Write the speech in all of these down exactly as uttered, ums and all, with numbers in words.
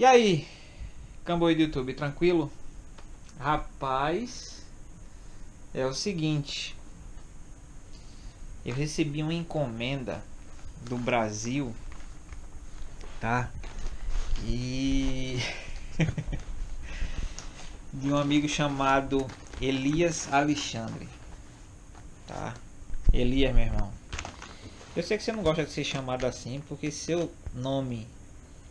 E aí, Camboi do YouTube, tranquilo? Rapaz, é o seguinte, eu recebi uma encomenda do Brasil, tá? E de um amigo chamado Elias Alexandre, tá? Elias, meu irmão, eu sei que você não gosta de ser chamado assim, porque seu nome,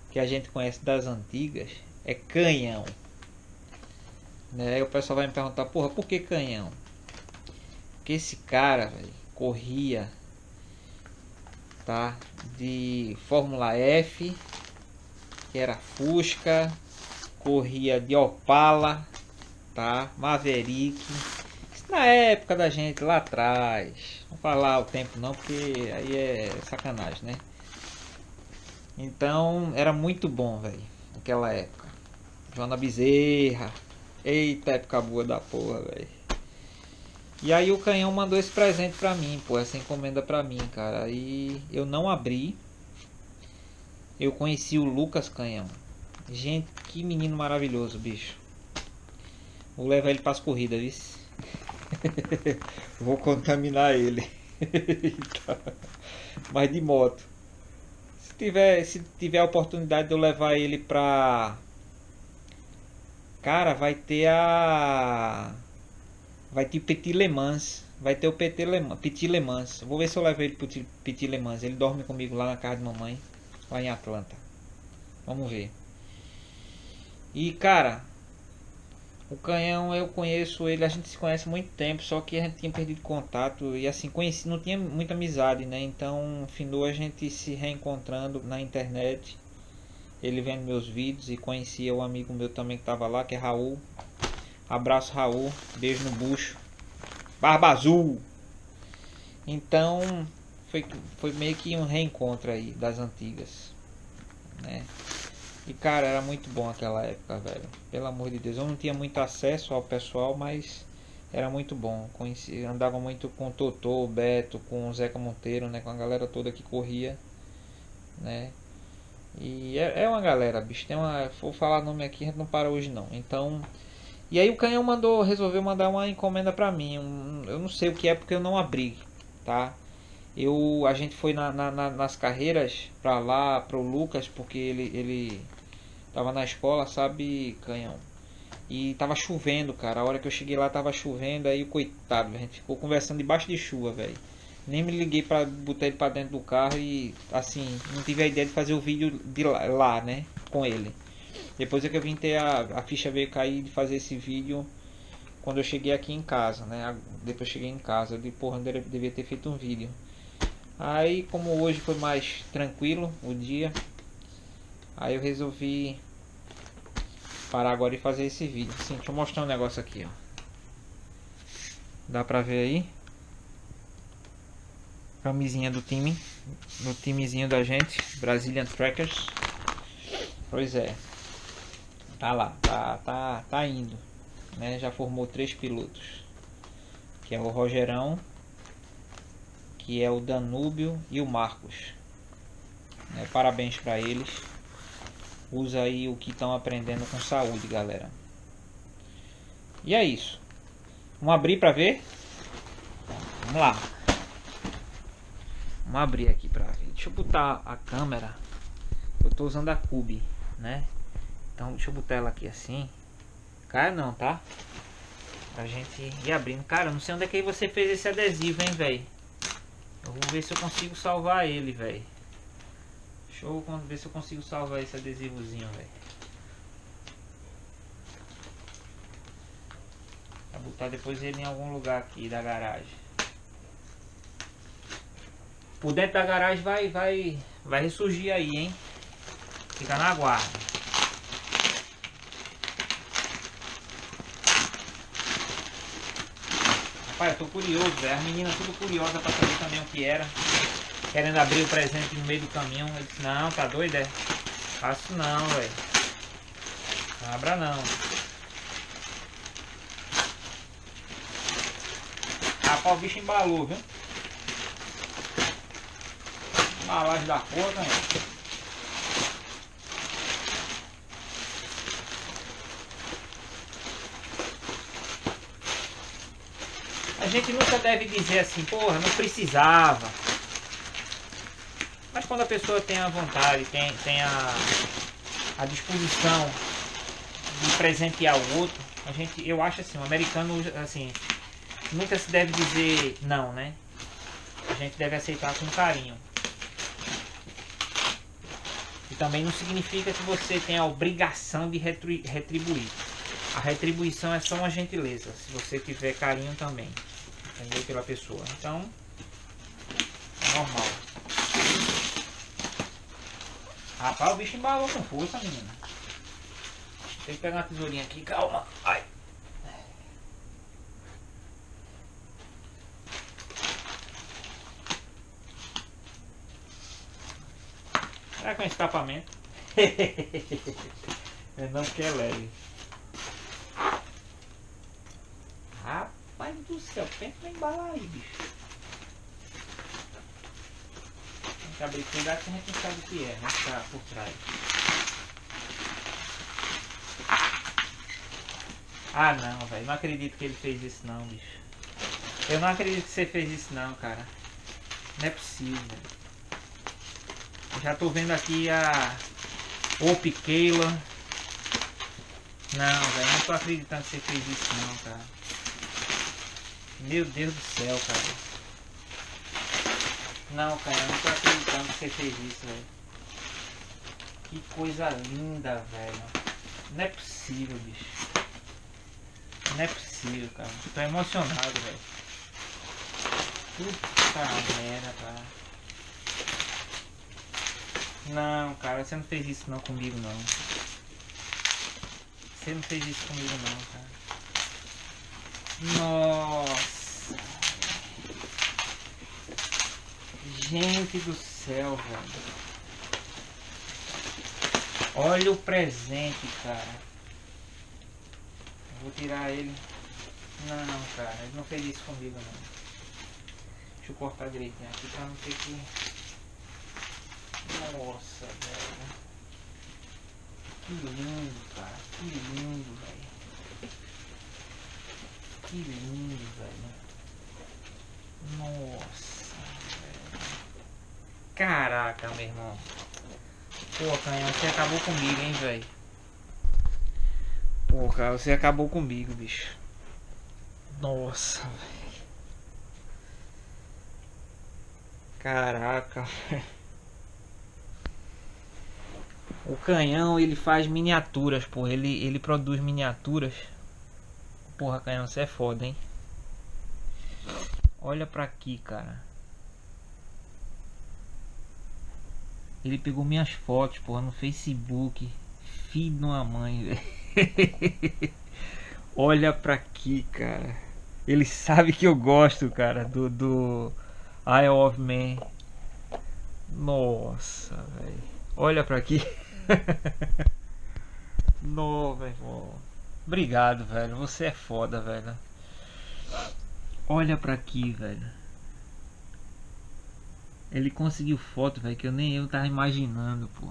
que a gente conhece das antigas, é Canhão, né? E o pessoal vai me perguntar, porra, por que Canhão? Porque esse cara, velho, corria, tá, de Fórmula F, que era Fusca, corria de Opala, tá, Maverick. Isso na época da gente, lá atrás. Não falar o tempo não, porque aí é sacanagem, né? Então, era muito bom, velho, naquela época. Joana Bezerra. Eita, época boa da porra, velho. E aí o Canhão mandou esse presente pra mim, pô, essa encomenda pra mim, cara. Aí eu não abri. Eu conheci o Lucas Canhão. Gente, que menino maravilhoso, bicho. Vou levar ele pras corridas, viu? Vou contaminar ele. Mas de moto. Tiver, se tiver a oportunidade de eu levar ele pra... Cara, vai ter a... Vai ter Petit Le Man. Vai ter o Petit Le Man. Petit Le Man. Vou ver se eu levo ele pro Petit Le Man. Ele dorme comigo lá na casa de mamãe. Lá em Atlanta. Vamos ver. E, cara... O Canhão, eu conheço ele. A gente se conhece há muito tempo. Só que a gente tinha perdido contato. E assim, conheci, não tinha muita amizade, né? Então, finou a gente se reencontrando na internet. Ele vendo meus vídeos. E conhecia um amigo meu também que tava lá, que é Raul. Abraço, Raul. Beijo no bucho. Barbazul! Então, foi, foi meio que um reencontro aí das antigas, né? E cara, era muito bom aquela época, velho. Pelo amor de Deus, eu não tinha muito acesso ao pessoal, mas era muito bom. Conheci, andava muito com o Totô, o Beto, com o Zeca Monteiro, né? Com a galera toda que corria, né? E é, é uma galera, bicho. Tem uma, vou falar nome aqui, a gente não para hoje não. Então, e aí o Canhão mandou, resolveu mandar uma encomenda pra mim. Um, eu não sei o que é porque eu não abri, tá? Eu, a gente foi na, na, na, nas carreiras pra lá, pro Lucas, porque ele, ele tava na escola, sabe, Canhão? E tava chovendo, cara. A hora que eu cheguei lá tava chovendo, aí coitado, a gente ficou conversando debaixo de chuva, velho. Nem me liguei pra botar ele pra dentro do carro e, assim, não tive a ideia de fazer o vídeo de lá, lá né, com ele. Depois é que eu vim ter a, a ficha veio cair de fazer esse vídeo quando eu cheguei aqui em casa, né? Depois eu cheguei em casa, eu disse, porra, eu devia ter feito um vídeo. Aí, como hoje foi mais tranquilo o dia, aí eu resolvi parar agora e fazer esse vídeo. Sim, deixa eu mostrar um negócio aqui, ó. Dá pra ver aí? Camisinha do time, do timezinho da gente, Brazilian Trackers. Pois é. Tá lá, tá, tá, tá indo, né? Já formou três pilotos, que é o Rogerão, que é o Danubio e o Marcos. É, parabéns para eles. Usa aí o que estão aprendendo com saúde, galera. E é isso. Vamos abrir para ver? Vamos lá. Vamos abrir aqui para ver. Deixa eu botar a câmera. Eu tô usando a Cube, né? Então deixa eu botar ela aqui assim. Cara, não, tá? Pra gente ir abrindo. Cara, eu não sei onde é que você fez esse adesivo, hein, velho? Eu vou ver se eu consigo salvar ele, velho. Deixa eu ver se eu consigo salvar esse adesivozinho, velho. Vou botar depois ele em algum lugar aqui da garagem. Por dentro da garagem vai, vai, vai ressurgir aí, hein? Fica na guarda. Rapaz, eu tô curioso, velho. As meninas tudo curiosas pra saber também o que era. Querendo abrir o presente no meio do caminhão. Eu disse, não, tá doido, é? Faço não, velho. Não abra não. Rapaz, o bicho embalou, viu? Embalagem da porra, velho. A gente nunca deve dizer assim, porra, não precisava. Mas quando a pessoa tem a vontade, tem, tem a, a disposição de presentear o outro, a gente, eu acho assim, o americano, assim, nunca se deve dizer não, né? A gente deve aceitar com carinho. E também não significa que você tenha a obrigação de retribuir. A retribuição é só uma gentileza, se você tiver carinho também, entendeu? Pela pessoa. Então, é normal. Rapaz, o bicho embalou com força, menina. Tem que pegar uma tesourinha aqui, calma. Ai. Será que é um escapamento? Eu não quero leve. Rapaz do céu, tenta não embalar aí, bicho. Tem que abrir cuidado que a gente não sabe o que é, né? Tá por trás. Ah não, velho, não acredito que ele fez isso não, bicho. Eu não acredito que você fez isso não, cara. Não é possível. Eu já tô vendo aqui a... O Piquela. Não, velho, não tô acreditando que você fez isso não, cara. Meu Deus do céu, cara. Não, cara, eu não tô acreditando que você fez isso, velho. Que coisa linda, velho. Não é possível, bicho. Não é possível, cara. Eu tô emocionado, velho. Puta merda, cara. Não, cara, você não fez isso não comigo, não. Você não fez isso comigo, não, cara. Nossa, gente do céu, velho. Olha o presente, cara. Vou tirar ele. Não, cara, ele não fez isso comigo, não. Deixa eu cortar direitinho aqui pra não ter que... Nossa, velho. Que lindo, cara. Que lindo, velho. Que lindo, velho. Nossa, velho. Caraca, meu irmão. Pô, Canhão, você acabou comigo, hein, velho. Pô, cara, você acabou comigo, bicho. Nossa, velho. Caraca, velho. O Canhão, ele faz miniaturas, pô. Ele, ele produz miniaturas. Porra, Canhão, você é foda, hein? Olha pra aqui, cara. Ele pegou minhas fotos, porra, no Facebook. Filho de uma mãe, velho. Olha pra aqui, cara. Ele sabe que eu gosto, cara, do, do Eye of Man. Nossa, velho. Olha pra aqui. Não, velho. Obrigado, velho. Você é foda, velho. Olha pra aqui, velho. Ele conseguiu foto, velho, que eu nem eu tava imaginando, pô.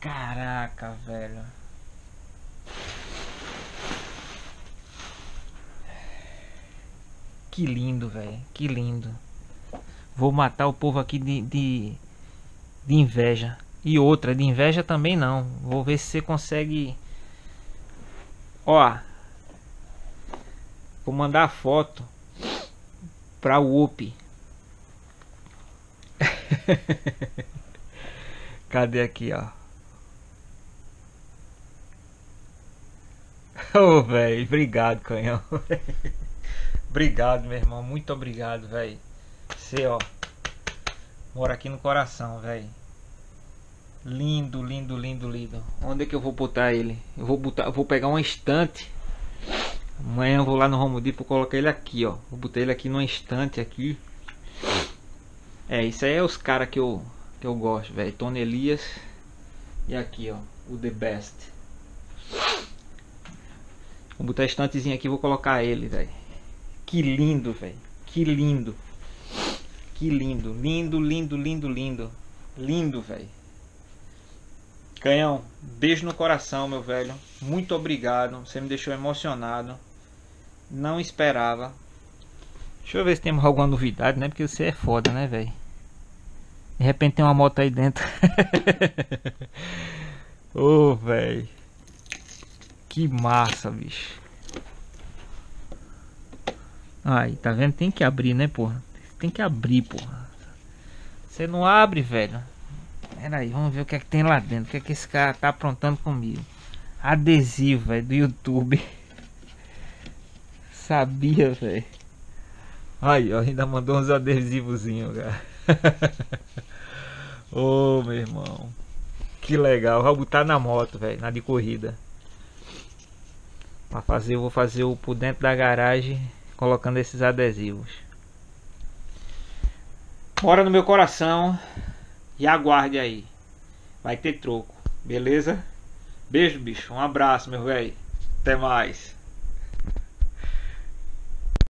Caraca, velho. Que lindo, velho. Que lindo. Vou matar o povo aqui de, de, de inveja. E outra, de inveja também não. Vou ver se você consegue... Ó. Vou mandar a foto pra Whoop. Cadê aqui, ó? Ô, oh, velho. Obrigado, Canhão. Obrigado, meu irmão. Muito obrigado, velho. Você, ó. Mora aqui no coração, velho. Lindo, lindo, lindo, lindo. Onde é que eu vou botar ele? Eu vou botar, eu vou pegar uma estante. Amanhã eu vou lá no Home Depot, colocar ele aqui, ó. Vou botar ele aqui numa estante aqui. É, isso aí é os caras que eu que eu gosto, velho. Tony Elias e aqui, ó, o The Best. Vou botar a estantezinha aqui, vou colocar ele, velho. Que lindo, velho. Que lindo. Que lindo, lindo, lindo, lindo, lindo. Lindo, velho. Canhão, beijo no coração, meu velho. Muito obrigado. Você me deixou emocionado. Não esperava. Deixa eu ver se temos alguma novidade, né? Porque você é foda, né, velho? De repente tem uma moto aí dentro. Ô, oh, velho. Que massa, bicho. Aí, tá vendo? Tem que abrir, né, porra? Tem que abrir, porra. Você não abre, velho. Pera aí, vamos ver o que é que tem lá dentro. O que é que esse cara tá aprontando comigo? Adesivo, velho, do YouTube. Sabia, velho. Aí, ó, ainda mandou uns adesivozinhos, cara. Ô, oh, meu irmão. Que legal. Vou botar na moto, velho, na de corrida. Pra fazer, eu vou fazer o por dentro da garagem, colocando esses adesivos. Mora no meu coração. E aguarde aí. Vai ter troco, beleza? Beijo, bicho. Um abraço, meu velho. Até mais.